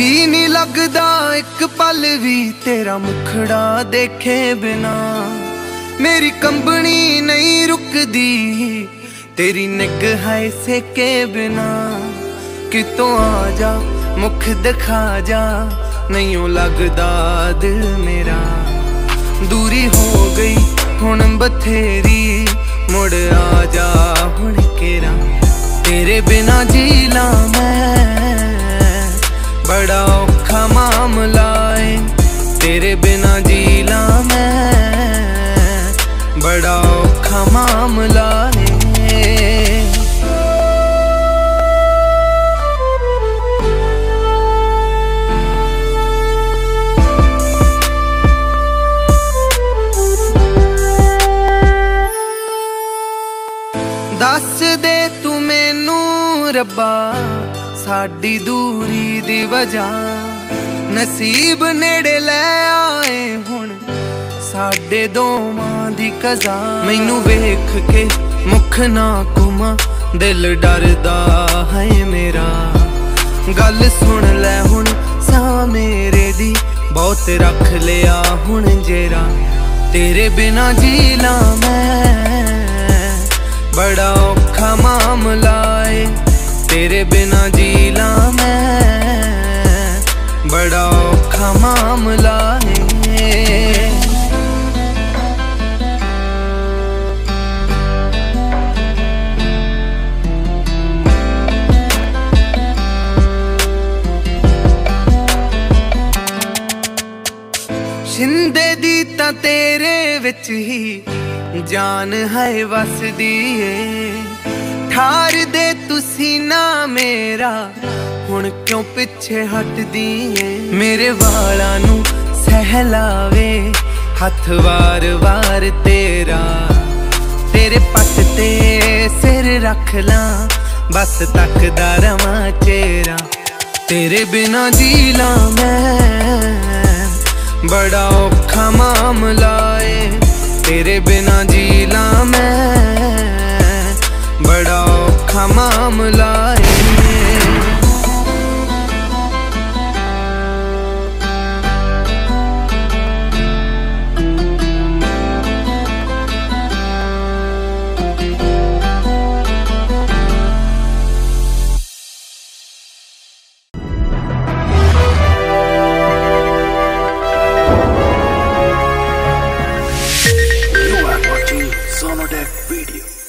जी नहीं लगदा एक पल भी तेरा मुखड़ा देखे बिना। मेरी कंबनी नहीं रुकदी तेरी निगाहें सेके बिना। कितों आ जा मुख दिखा जा नहीं लगदा दिल मेरा। दूरी हो गई हुण बथेरी मुड़ आ जा हुण केरा। तेरे बिना जीला मैं बड़ा औखा मामला है। तेरे बिना जीला मैं बड़ा औखा मामला है। दस दे तू मैनू रब्बा साडी दूरी दी वजह। नसीब नेड़े ले आए हुण साडे दोवां दी कज़ा। मैनू वेख के मुख ना घुमा दिल डरदा है मेरा। गल सुन ले हुण सा मेरे दी बहुत रख लिया हुण जेरा। तेरे बिना जीला मैं बड़ा औखा मामला है। तेरे बिना जीला मैं बड़ा औखा मामला है। शिंदे दी तां तेरे विच ही जान है वसदी है। ठार दे तुसी ना मेरा हुण क्यों पिछे हटदी है। मेरे वाला नू सहलावे हथ वार वार तेरा। तेरे पट ते सिर रख ला बस तकदा रवां चेहरा। तेरे बिना जीला मैं बड़ा औखा मामला है। तेरे बिना जीला मैं बड़ा औखा मामला है। Video